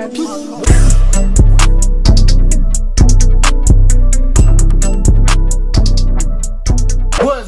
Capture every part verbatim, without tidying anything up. What's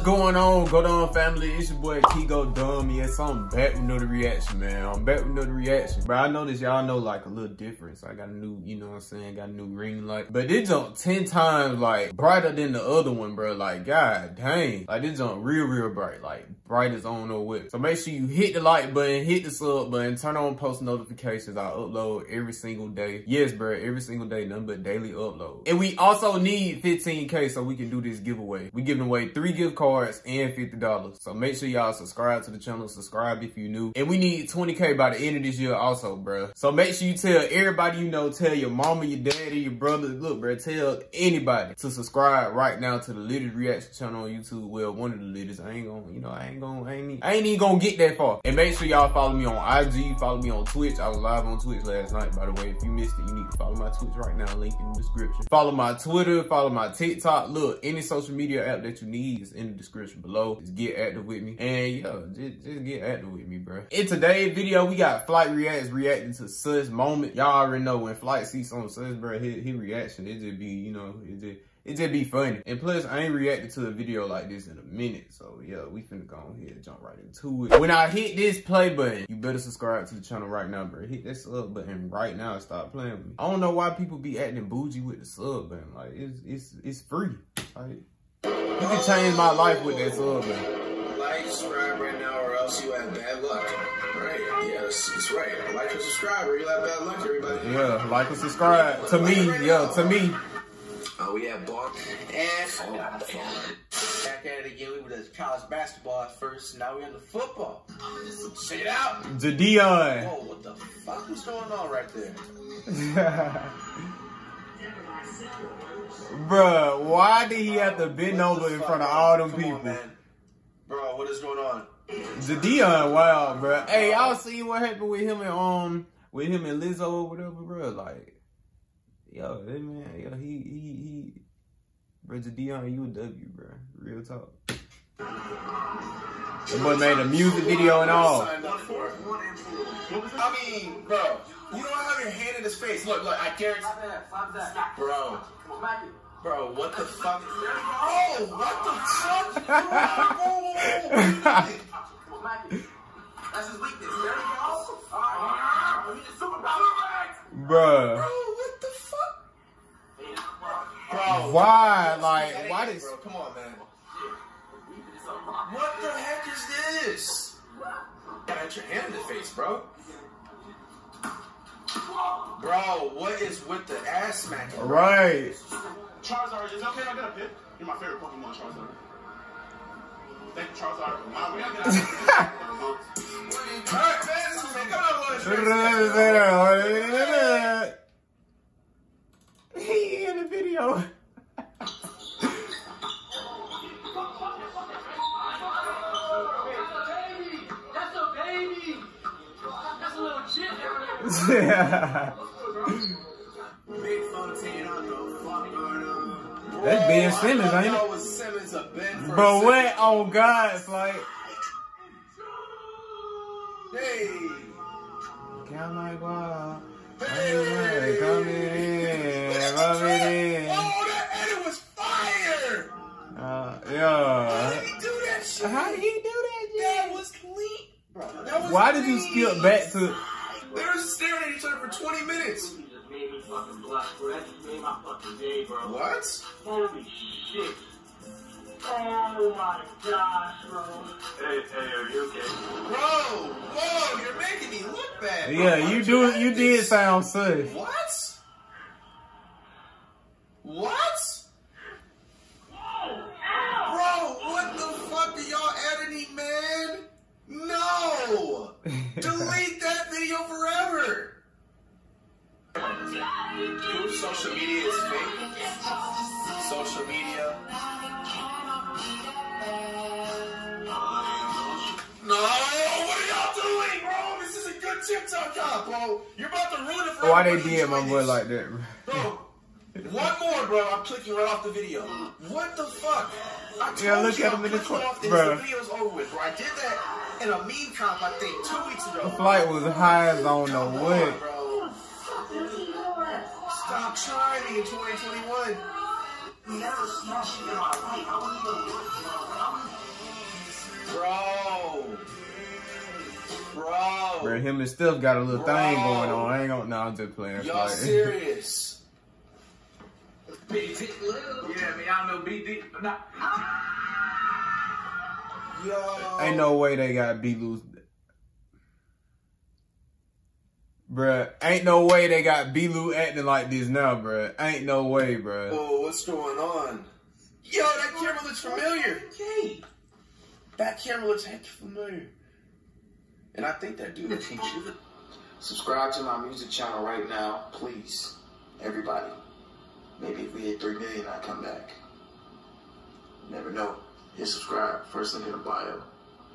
going on, GoDumbFamily family? It's your boy KeeGoDumb. Yes, I'm back with another reaction, man. I'm back with another reaction. Bro, I noticed y'all know like a little difference. I got a new, you know what I'm saying, got a new ring light. But this jump ten times like brighter than the other one, bro. Like, god dang. Like this jump real, real bright. Like bright as I don't know what. So make sure you hit the like button, hit the sub button, turn on post notifications. I upload every single day. Yes, bro, every single day, nothing but daily upload. And we also need fifteen K so we can do this giveaway. We giving away three gift cards and fifty dollars. So make sure y'all subscribe to the channel. Subscribe if you new. And we need twenty K by the end of this year also, bruh. So make sure you tell everybody you know, tell your mama, your daddy, your brother. Look, bruh, tell anybody to subscribe right now to the Dud Reacts channel on YouTube. Well, one of the leaders. I ain't gonna, you know, I ain't gonna, I ain't, I ain't even gonna get that far. And make sure y'all follow me on I G, follow me on Twitch. I was live on Twitch last night, by the way. If you missed it, you need to follow my Twitch right now. Link in the description. Follow my Twitter, follow my TikTok. Look, any social media app that you need is in the description below. Just get active with me. And yo, just, just get active with me, bro. In today's video, we got Flight Reacts reacting to Sus moment. Y'all already know when Flight sees on Sus, bro, his, his reaction, it just be, you know, it just, it just be funny. And plus, I ain't reacted to a video like this in a minute. So yeah, we finna go on here and jump right into it. When I hit this play button, you better subscribe to the channel right now, bro. Hit that sub button right now and stop playing with me. I don't know why people be acting bougie with the sub button. Like, it's, it's, it's free. Like, you can change my life with that sub, man. Like, subscribe right now, or else you have bad luck. Right? Yeah, that's, that's right. Like and subscribe, or you have bad luck, everybody. Yeah, like and subscribe. To me, yeah, to me. Oh, we have ball. And oh, back at it again. We were at college basketball at first, now we're in the football. Shit out. Jadeon. Whoa, what the fuck was going on right there? Bruh, why did he have to bend over in front of all them people? Come on, man. Bro, what is going on? Jadeon, wow, bruh. Hey, y'all see what happened with him and um with him and Lizzo or whatever, bruh? Like, yo, that man, yo, he he he bruh, Jadeon, you a W, bruh. Real talk. That boy made a music video and all. I mean, bro, you don't have your hand in his face. Look, look, I guarantee. Bro, bro, what the fuck? Oh, what the fuck? Bro, what the fuck? Bro, why? Like, why did? Come on, man. What the heck is this? Got your hand in the face, bro. Bro, what is with the ass smack? Right. Charizard is okay. I got a pick. You're my favorite Pokemon, Charizard. Thank you, Charizard. Mom, we gotta get out of here. Alright, man. He in the video. Yeah. That's Ben Simmons, ain't it? But what? Oh, God, it's like. Hey. Count my guava. Hey. Come in. Come in. Oh, that edit was fire. Uh, yeah. How did he do that shit? How did he do that shit? That was clean. Bro, that was Why clean. did you skip back to. They were staring at each other for twenty minutes. You just made me fucking block, bro. That just made my fucking day, bro. What? Holy shit. Oh my gosh, bro. Hey, hey, are you okay? Bro, whoa, you're making me look bad. Yeah, bro. you do. You did sound sus. What? What? Whoa, ow. Bro, what the fuck are y'all editing, man? No! Delete that video forever! Dude, social media is fake. Social media. No! What are y'all doing, bro? This is a good TikTok job, bro. You're about to ruin it for me. Why they did my boy like that, bro? One more, bro. I'm clicking right off the video. What the fuck? I told yeah, look you at him in the corner. Bro, the video's over with, bro. I did that in a meme comp, I think, two weeks ago. The flight was high as I don't know what. Bro. Stop trying in twenty twenty-one. Bro. Bro. Bro, him and Steph got a little Bro. thing going on. I ain't gonna, nah, I'm just playing. Y'all serious? B D. Yeah, man, y'all know B D. Nah. Yo. Ain't no way they got B.Lou. Bruh, ain't no way they got B.Lou acting like this now, bruh. Ain't no way, bruh. Whoa, what's going on? Yo, that camera looks familiar. Okay. That camera looks heck familiar. And I think that dude will teach you. Subscribe to my music channel right now, please. Everybody. Maybe if we hit three million, I come back. Never know. Hit subscribe. First link in the bio.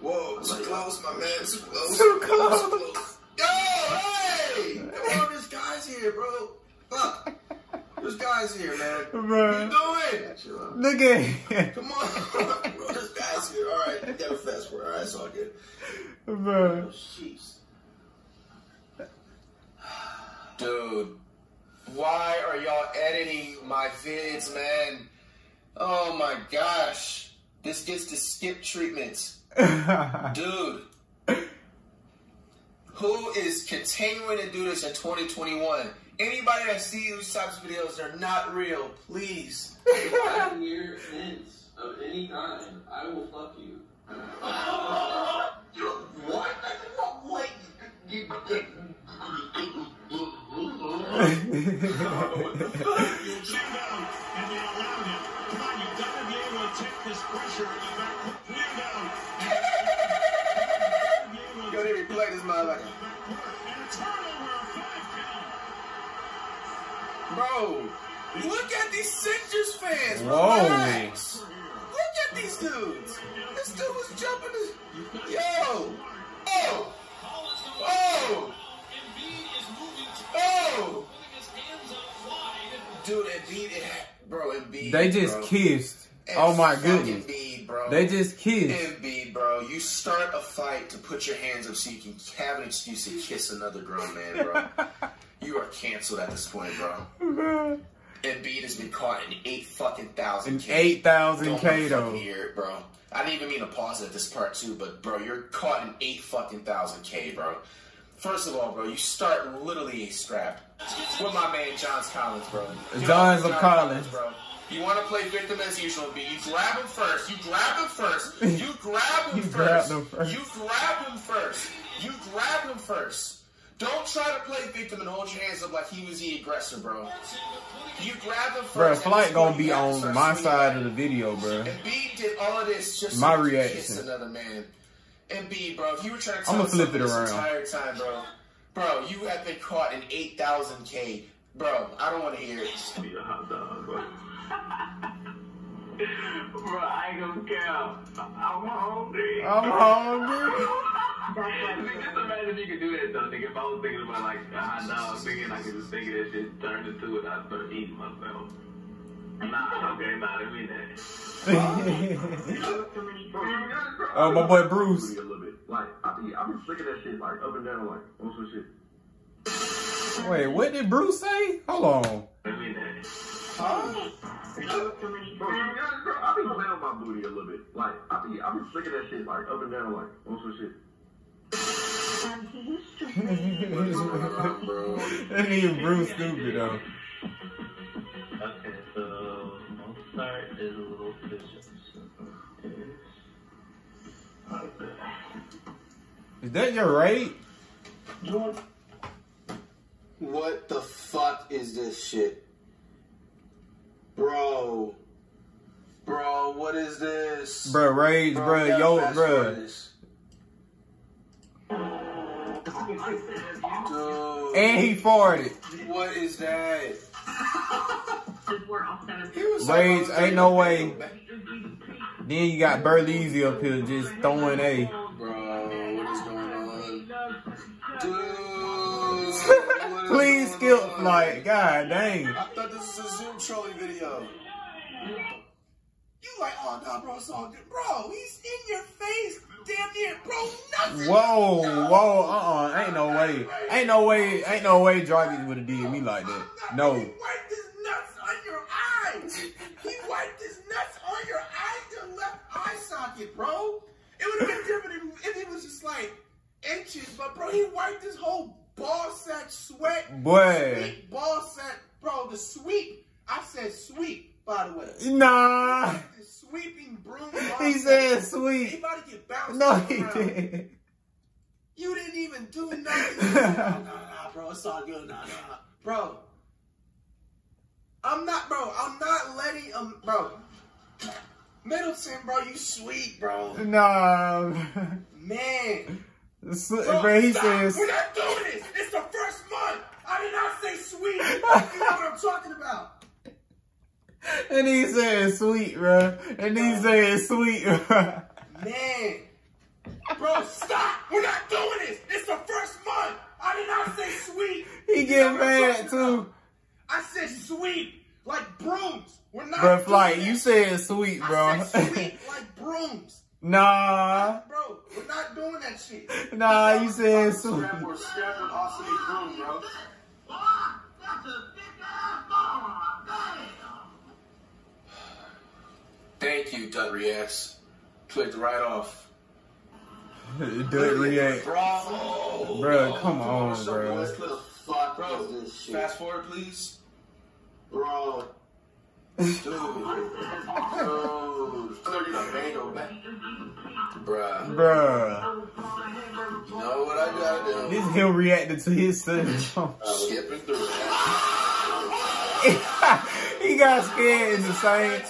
Whoa, too close, my man. Too close. Too close. Too close. Yo, hey! Come on, this guy's here, bro. Fuck. This guy's here, man. Bro. What you doing? Look at him. Come on. Bro, this guy's here. All right. You got a fast forward. All right, it's all good. Bro. Jeez. Dude. Why are y'all editing my vids, man? Oh, my gosh. This gets to skip treatments. Dude. Who is continuing to do this in twenty twenty-one? Anybody that sees these types of videos, they're not real. Please. If I hear hints of any kind, I will fuck you. What? What? What the fuck? You check that one and you're around him. Come on, you gotta be able to take this pressure in the back. Like, bro, look at these Sixers fans. Relax. Look at these dudes. This dude was jumping. This. Yo. Oh. Oh. Oh. Dude, Embiid. Bro, Embiid. They just bro. kissed. And oh my goodness. Embiid, bro. They just kissed. Embiid, bro. You start a fight to put your hands up so you can have an excuse to kiss another grown man, bro. You are canceled at this point, bro. Embiid has been caught in eight fucking thousand K. Eight thousand K, though. Don't hear it, bro. I didn't even mean to pause at this part too, but bro, you're caught in eight fucking thousand K, bro. First of all, bro, you start literally a scrap with my man John Collins, bro. John Collins, bro. You want to play victim as usual, B. You grab him first. You grab him first. You grab him, you first. Grab him first. You grab him first. You grab him first. Don't try to play victim and hold your hands up like he was the aggressor, bro. You grab him first. Bro, Flight gonna be on my side of the video, bro. And B did all of this just my reaction. Kiss another man. And B, bro, if you were trying to tell me something this entire time, bro, bro, you have been caught in eight thousand K, bro. I don't want to hear it. Be a hot dog, bro. Bro, I don't care. I'm hungry. I'm hungry. Just imagine you could do that, though. Nigga, if I was thinking about, like, I know, thinking I could just think of that shit, turn into it, I'd start eating myself. Nah, okay, nah, I mean that. Oh, my boy Bruce. A little bit. Like, I think I'm sick of that shit, like, up and down, like, on some shit. Wait, what did Bruce say? Hold on. I mean that. Huh? I be playing on my booty a little bit. Like, I be, I be sick of that shit, like, up and down, like, on some shit. That nigga Bruce stupid, though. Okay, so, Mozart is a little vicious. Is that your right? What the fuck is this shit? Bro, bro, what is this? Bro, rage, bro, bro yo, bro. Dude. And he farted. What is that? Rage, ain't no way. Then you got Burleezy up here just throwing a. Bro, what is going on? Dude. Please skip, like, god dang. I thought this was a Zoom trolling video. You like, oh no, bro, it's all good. Bro, he's in your face. damn near broke nothing. Whoa, no. whoa, uh-uh. Ain't no way. Ain't no way. Ain't no way Jarvis would have did me like that. No. He wiped his nuts on your eyes. He wiped his nuts on your eyes, your left eye socket, bro. It would have been different if he was just like inches, but bro, he wiped his whole ball sack sweat. Boy. Sweet ball sack, bro, the sweep. I said sweep. By the way, nah. Sweeping broom. He said sweep. He about to get bounced. No, he didn't. You didn't even do nothing. Nah, nah, nah, bro. It's all good. Nah, nah, nah, bro. I'm not, bro. I'm not letting um, bro. Middleton, bro. You sweet, bro. Nah, man. Bro, bro, he says we're not doing this. It's the first month. I did not say sweet. You know what I'm talking about. And he said sweet, bro. And he said sweet, bro. Man. Bro, stop. We're not doing this. It's the first month. I did not say sweet. He get mad, too. I said sweet. Like brooms. We're not Bro, Flight, you said sweet, bro. I said sweet like brooms. Nah. Bro, we're not doing that shit. Nah, you said sweet. We're scrambling off of these brooms, bro. That's a big-ass bomb. Thank you, Dud Reacts. Clicked right off. Dud Reacts. Bro, bro, come on, bro. What the fuck, bro? This shit. Fast forward, please. Bro. Dude. Dude. Bruh. Bruh. You know what I gotta do? This hill reacted to his son. Skipping through it. He got scared in the same.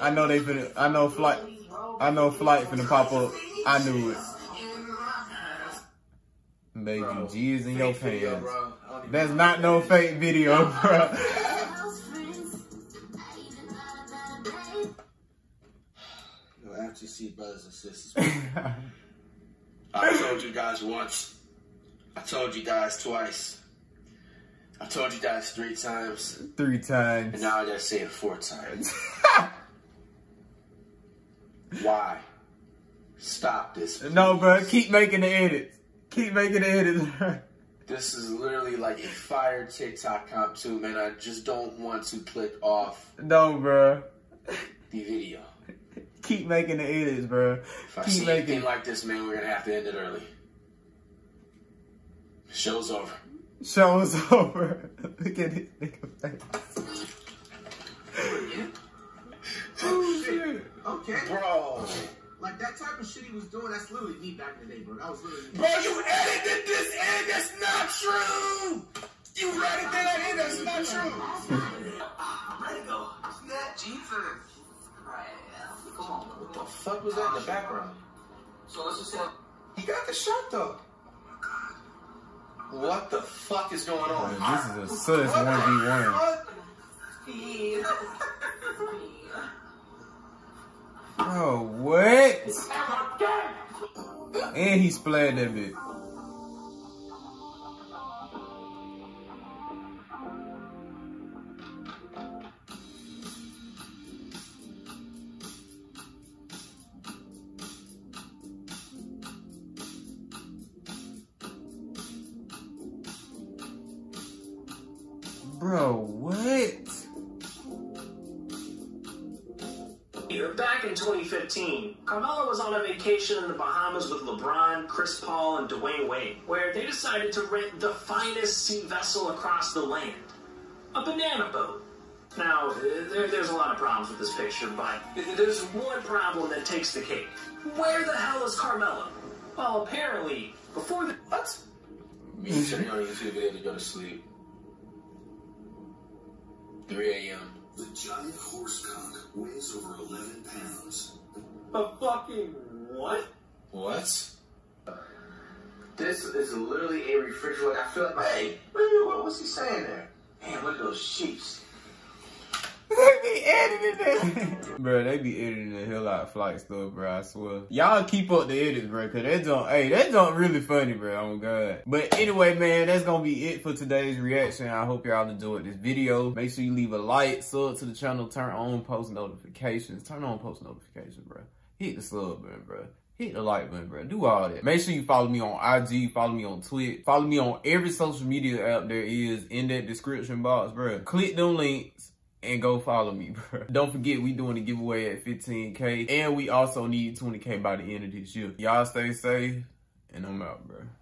I know they finna. I know flight. I know flight finna pop up. I knew it. Baby, G's in your pants. That's not no fake video, bro. You'll actually see brothers and sisters. I told you guys once. I told you guys twice. I told you guys three times. Three times. And now I gotta say it four times. Why? Stop this, please. No, bro. Keep making the edits. Keep making the edits. This is literally like a fire TikTok comp too, man. I just don't want to click off. No, bro. The video. Keep making the edits, bro. If I keep see making... anything like this, man, we're gonna have to end it early. Show's over. Show's over. Look at it, nigga face. Oh, shit. Okay. Bro. Like, that type of shit he was doing, that's literally me back in the day, bro. That was literally me. Bro, you edited this in. That's not true. You edited that in. That's not true. I'm ready to go. Isn't that Jesus? Come on. What the fuck was that in the background? So let's just say... He got the shot, though. What the fuck is going on? Man, this is a sus one v one. Bro, what? And he splatted that bit. Bro, what? Back in twenty fifteen, Carmella was on a vacation in the Bahamas with LeBron, Chris Paul, and Dwayne Wayne, where they decided to rent the finest sea vessel across the land, a banana boat. Now, there, there's a lot of problems with this picture, but there's one problem that takes the cake. Where the hell is Carmella? Well, apparently, before the... What? You should be on YouTube video to go to sleep. three A M The giant horse cock weighs over eleven pounds. A fucking what? What? This is literally a refrigerator. I feel like, hey, what was he saying there? Man, look at those sheeps. They be editing it. Bro, they be editing the hell out of Flight stuff, bro, I swear. Y'all keep up the edits, bro, because that don't, hey, that don't really funny, bro, oh my God. But anyway, man, that's going to be it for today's reaction. I hope y'all enjoyed this video. Make sure you leave a like, sub to the channel, turn on post notifications. Turn on post notifications, bro. Hit the sub button, bro. Hit the like button, bro. Do all that. Make sure you follow me on I G, follow me on Twitter, follow me on every social media app there is in that description box, bro. Click them links and go follow me, bro. Don't forget, we doing a giveaway at fifteen K, and we also need twenty K by the end of this year. Y'all stay safe, and I'm out, bro.